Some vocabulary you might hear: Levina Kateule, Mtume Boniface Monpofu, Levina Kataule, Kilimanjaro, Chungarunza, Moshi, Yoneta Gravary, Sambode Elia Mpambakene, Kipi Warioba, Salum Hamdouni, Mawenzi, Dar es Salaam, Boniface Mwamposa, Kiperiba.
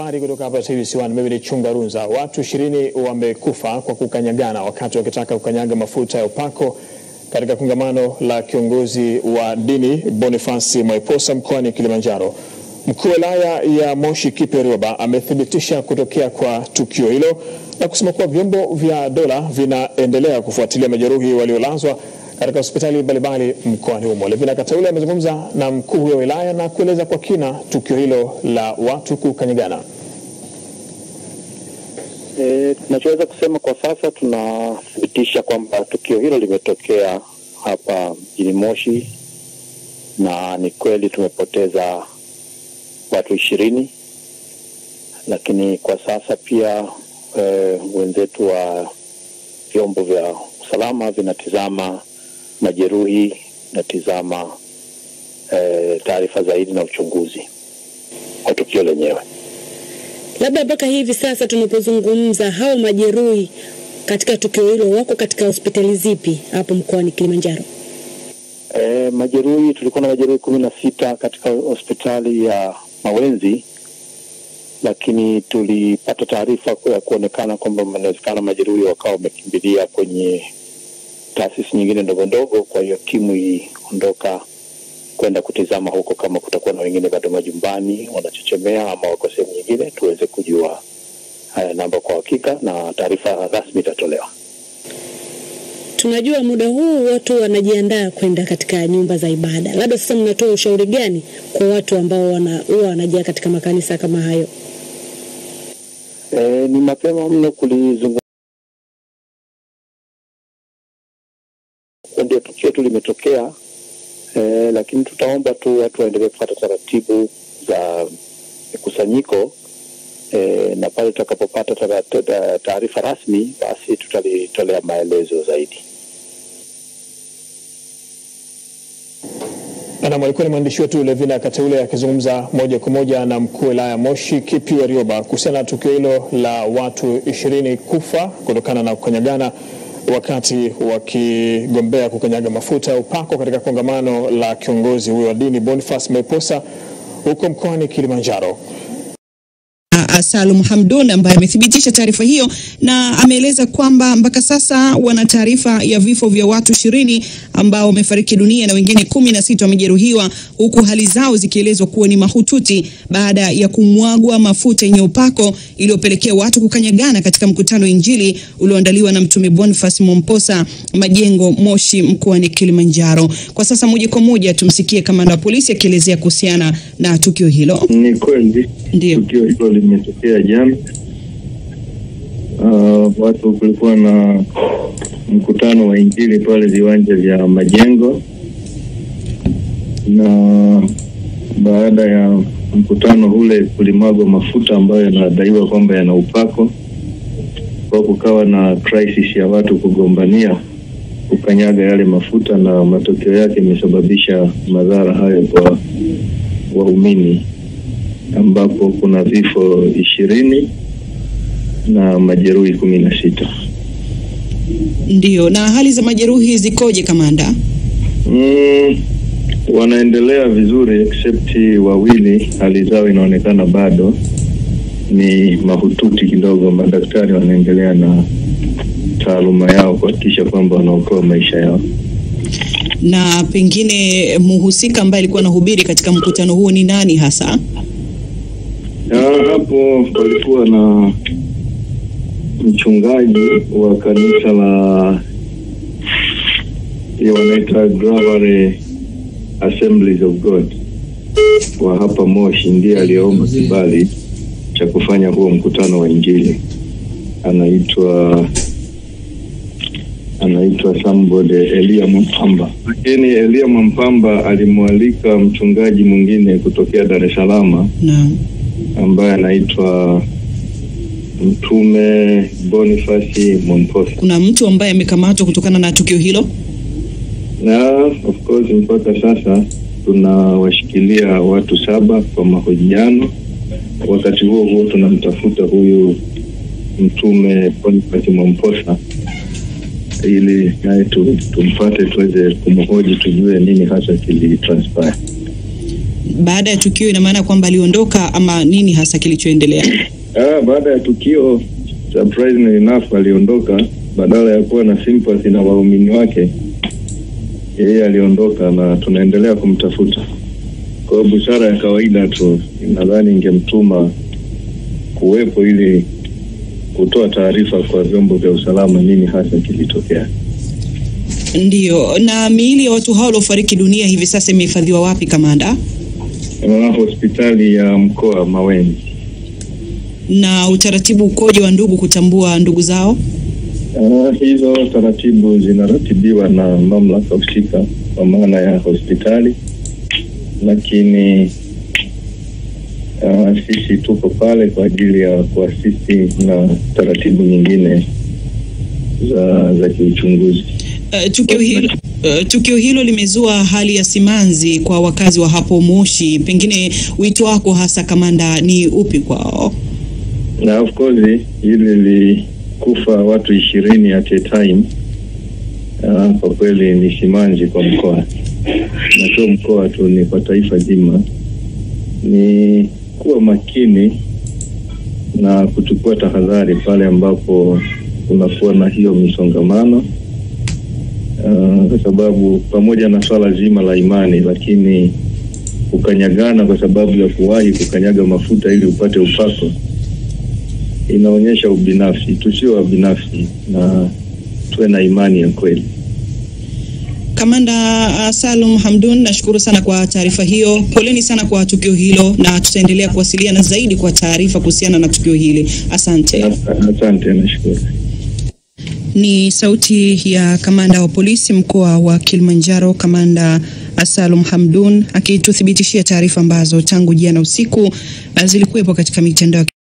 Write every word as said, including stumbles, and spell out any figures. Habari kutoka hapa sasa hivi siwani mimi ni Chungarunza. Watu ishirini wamekufa kwa kukanyagana wakati wakitaka kukanyaga mafuta ya upako katika kongamano la kiongozi wa dini Boniface Mwamposa mkoani Kilimanjaro. Mkuu wa wilaya ya Moshi Kiperiba amethibitisha kutokea kwa tukio hilo na kusema kuwa vyombo vya dola vinaendelea kufuatilia majeruhi waliolazwa katika hospitali mbalimbali mkoani humo. Levina Kataule amezungumza na mkuu wa wilaya na kueleza kwa kina tukio hilo la watu kukanyagana. E, tunachoweza kusema kwa sasa tunathibitisha kwamba tukio hilo limetokea hapa mjini Moshi na ni kweli tumepoteza watu ishirini, lakini kwa sasa pia e, wenzetu wa vyombo vya usalama vinatizama majeruhi, natizama e, taarifa zaidi na uchunguzi kwa tukio lenyewe. Labda mpaka hivi sasa tunapozungumza, hao majeruhi katika tukio hilo wako katika hospitali zipi hapo mkoani Kilimanjaro? E, majeruhi tulikuwa na majeruhi kumi na sita katika hospitali ya Mawenzi, lakini tulipata taarifa kwa kuonekana kwamba inawezekana majeruhi wakao wamekimbilia kwenye taasisi nyingine ndogo ndogo, kwa hiyo timu iondoka kwenda kutizama huko kama kutakuwa na wengine bado majumbani wanachechemea ama wako sehemu nyingine, tuweze kujua haya namba kwa hakika na taarifa rasmi itatolewa. Tunajua muda huu watu wanajiandaa kwenda katika nyumba za ibada. Labda sasa mnatoa ushauri gani kwa watu ambao wana wanajia katika makanisa kama hayo? E, ni mapema mno kulizungumza. Ndio tukio limetokea, e, lakini tutaomba tu watu waendelee kufuata taratibu za kusanyiko, e, na pale tutakapopata taarifa rasmi basi tutalitolea maelezo zaidi. Na mwalikuwa ni mwandishi wetu Levina Kateule akizungumza moja kwa moja na mkuu wa wilaya Moshi Kipi Warioba kusema tukio hilo la watu ishirini kufa kutokana na kukanyagana wakati wakigombea kukanyaga mafuta upako katika kongamano la kiongozi huyo wa dini Boniface Mwamposa huko mkoani Kilimanjaro. Salum Hamdouni ambaye amethibitisha taarifa hiyo na ameeleza kwamba mpaka sasa wana taarifa ya vifo vya watu ishirini ambao wamefariki dunia na wengine kumi na sita wamejeruhiwa, huku hali zao zikielezwa kuwa ni mahututi baada ya kumwagwa mafuta yenye upako iliyopelekea watu kukanyagana katika mkutano injili ulioandaliwa na Mtume Boniface Monpofu majengo Moshi mkoani Kilimanjaro. Kwa sasa moja kwa moja tumsikie kamanda wa polisi akielezea kuhusiana na tukio hilo. Ni kweli ndio tukio hilo limetokea jana. Uh, watu kulikuwa na mkutano wa injili pale viwanja vya majengo, na baada ya mkutano ule kulimwagwa mafuta ambayo yanadaiwa kwamba yana upako, kwa kukawa na crisis ya watu kugombania kukanyaga yale mafuta, na matokeo yake imesababisha madhara hayo kwa waumini, ambapo kuna vifo ishirini na majeruhi kumi na sita. Ndio. Na hali za majeruhi zikoje kamanda? Mm, wanaendelea vizuri except wawili hali zao inaonekana bado ni mahututi kidogo. Madaktari wanaendelea na taaluma yao kuhakikisha kwamba wanaokoa maisha yao. Na pengine muhusika ambaye alikuwa anahubiri katika mkutano huo ni nani hasa? Hapo palikuwa na mchungaji wa kanisa la Yoneta Gravary Assemblies of God wa hapa Moshi, ndiye aliyeomba kibali cha kufanya huo mkutano wa injili. Anaitwa anaitwa Sambode Elia Mpambakene. Lakini Elia Mpambakene alimwalika mchungaji mwingine kutokea Dar es Salaam, naam, ambaye anaitwa Mtume Boniface Monpofu. Kuna mtu ambaye amekamatwa kutokana na tukio hilo? Na of course mpaka sasa tunawashikilia watu saba kwa mahojiano. Wakati huo huo tunamtafuta huyu Mtume Boniface Mwamposa ili naye tumpate tuweze kumhoji tujue nini hasa kili transpire. baada ya tukio ina maana kwamba aliondoka ama nini hasa kilichoendelea? Ah, baada ya tukio surprisingly enough aliondoka, badala ya kuwa na sympathy na waumini wake, yeye aliondoka na tunaendelea kumtafuta. Kwa busara ya kawaida tu nadhani ingemtuma kuwepo ili kutoa taarifa kwa vyombo vya usalama nini hasa kilitokea. Ndio. Na miili ya watu hao waliofariki dunia hivi sasa imehifadhiwa wapi, kamanda? Kwa hospitali ya mkoa Mawenzi. Na utaratibu ukoje wa ndugu kutambua ndugu zao? Uh, hizo taratibu zinaratibiwa na mamlaka husika kwa maana ya hospitali, lakini uh, sisi tuko pale kwa ajili ya kuasisi na taratibu nyingine za za kiuchunguzi. Uh, tukio hilo uh, tukio hilo limezua hali ya simanzi kwa wakazi wa hapo Moshi. Pengine wito wako hasa, kamanda, ni upi kwao? Na of course hili li kufa watu ishirini at a time, uh, kwa kweli ni simanzi kwa mkoa, na sio mkoa tu, ni kwa taifa zima. Ni kuwa makini na kuchukua tahadhari pale ambapo kunakuwa na hiyo misongamano, uh, kwa sababu pamoja na swala zima la imani, lakini ukanyagana kwa sababu ya kuwahi kukanyaga mafuta ili upate upako inaonyesha ubinafsi. Tusio wabinafsi na tuwe na imani ya kweli. Kamanda uh, Salum Hamdouni, nashukuru sana kwa taarifa hiyo. Poleni sana kwa tukio hilo na tutaendelea kuwasiliana zaidi kwa taarifa kuhusiana na tukio hili. Asante. Asante, nashukuru. Ni sauti ya kamanda wa polisi mkoa wa Kilimanjaro, kamanda Salum Hamdouni, akituthibitishia taarifa ambazo tangu jana usiku zilikuwepo katika mitandao.